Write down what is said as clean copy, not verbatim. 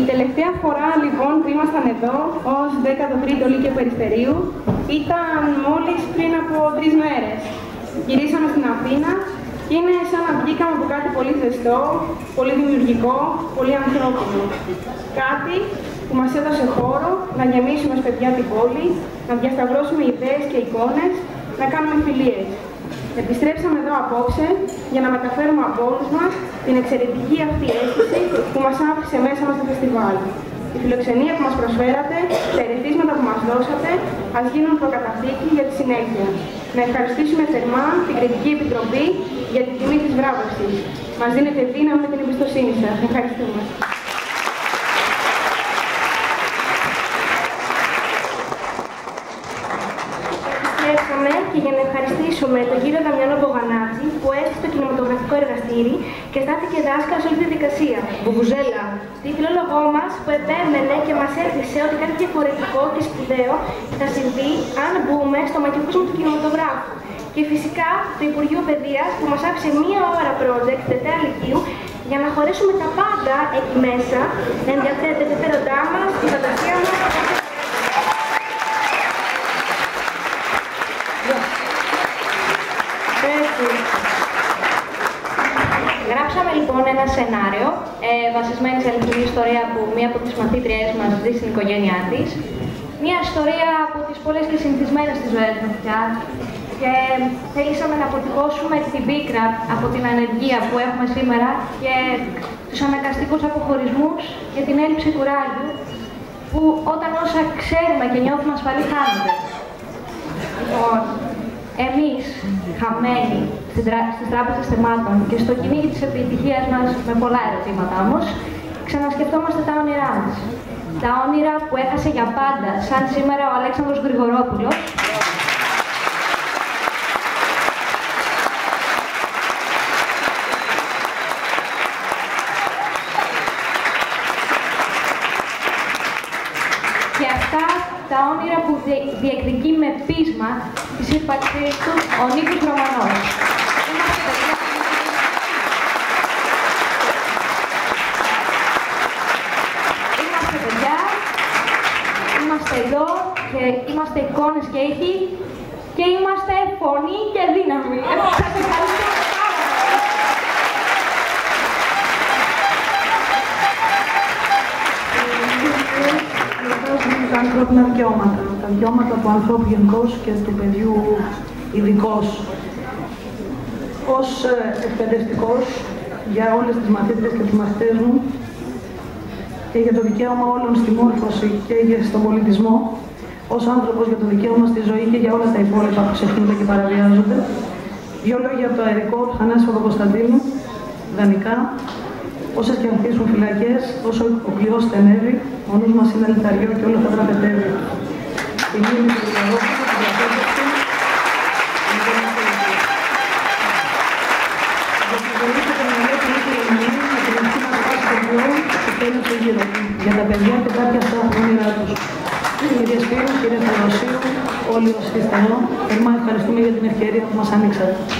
Η τελευταία φορά λοιπόν που ήμασταν εδώ ως 13ο Λύκειο Περιστερίου ήταν μόλις πριν από 3 μέρες. Γυρίσαμε στην Αθήνα και είναι σαν να βγήκαμε από κάτι πολύ ζεστό, πολύ δημιουργικό, πολύ ανθρώπινο. Κάτι που μας έδωσε χώρο να γεμίσουμε ως παιδιά την πόλη, να διασταυρώσουμε ιδέες και εικόνες, να κάνουμε φιλίες. Επιστρέψαμε εδώ απόψε για να μεταφέρουμε από όλους μας την εξαιρετική αυτή αίσθηση που μας άφησε μέσα μας το φεστιβάλ. Η φιλοξενία που μας προσφέρατε, τα ερεθίσματα που μας δώσατε, ας γίνουν προκαταθήκη για τη συνέχεια. Να ευχαριστήσουμε θερμά την Κριτική Επιτροπή για την τιμή της βράβευσης. Μας δίνετε δύναμη με την εμπιστοσύνη σας. Ευχαριστούμε. Και για να ευχαριστήσουμε τον κύριο Δαμιανό Μπογανάτζη που έστησε το κινηματογραφικό εργαστήρι και στάθηκε δάσκαλος όλη τη διαδικασία. Μπουβουζέλα. Την φιλόλογό μας που επέμενε και μας έδειξε ότι κάτι διαφορετικό και σπουδαίο θα συμβεί αν μπούμε στο μακροκόσμο του κινηματογράφου. Και φυσικά του Υπουργείου Παιδείας που μας άφησε 1 ώρα project Δευτέρα Λυκείου για να χωρέσουμε τα πάντα εκεί μέσα, ενδιαφέροντά μας, τη φαντασία μας. Γράψαμε λοιπόν ένα σενάριο βασισμένο σε αληθινή ιστορία που μία από τις μαθήτριές μας ζει στην οικογένειά της. Μία ιστορία από τις πολλές και συνηθισμένες της ζωές μας πια. Και θέλησαμε να αποτυπώσουμε την πίκρα από την ανεργία που έχουμε σήμερα και τους αναγκαστικούς αποχωρισμούς και την έλλειψη κουράγιου που όταν όσα ξέρουμε και νιώθουμε ασφαλή χάνονται. Λοιπόν, εμείς, χαμένοι στις τράπεζες θεμάτων και στο κυνήγι της επιτυχίας μας με πολλά ερωτήματα όμως, ξανασκεφτόμαστε τα όνειρά μας. Τα όνειρα που έχασε για πάντα, σαν σήμερα ο Αλέξανδρος Γρηγορόπουλος. Και αυτά τα όνειρα που διεκδικεί με πείσμα της ύπαρξής του ο Νίκος Ρωμανός. Είμαστε παιδιά, είμαστε εδώ και είμαστε εικόνες και ήχοι και είμαστε φωνή και δύναμη. Σας ευχαριστώ. Τα ανθρώπινα δικαιώματα. Τα δικαιώματα του ανθρώπου γενικώς και του παιδιού ειδικώς. Ως εκπαιδευτικός για όλες τις μαθήτρες και τους μαθητές μου και για το δικαίωμα όλων στη μόρφωση και στον πολιτισμό, ως άνθρωπος για το δικαίωμα στη ζωή και για όλα τα υπόλοιπα που ξεχνούνται και παραβιάζονται. 2 λόγια από το αερικό του Θανάση Παπακοσταντίνου, δανεικά. Όσες και αν χτίσουν φυλακές, όσο ο κλειός στενεύει, ο νους μας είναι λιθαριό και όλο θα τραπετεύει. Η μνήμη του Γρηγορόπουλου, του Διαθέτευση, είναι πολύ σημαντική. Για την ζωή και την αγία του Νίκου Ρωμανού, να κυνηγεί να πάσει το πλέον και τέλειω του γύρω. Για τα παιδιά και κάποια στα όνειρά τους. Κύριε Σπύρου, κύριε Θεοδοσίου, όλοι ως χριστιανό, θερμά ευχαριστούμε για την ευκαιρία που μας ανοίξατε.